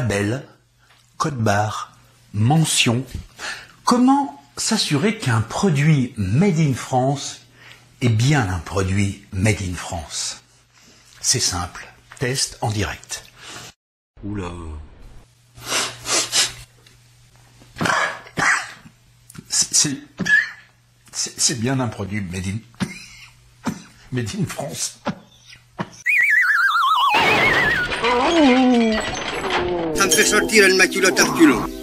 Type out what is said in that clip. label, code barre, mention. Comment s'assurer qu'un produit made in France est bien un produit made in France? C'est simple, test en direct. Oula. C'est bien un produit made in France. Ça me fait sortir une maculotte à reculons.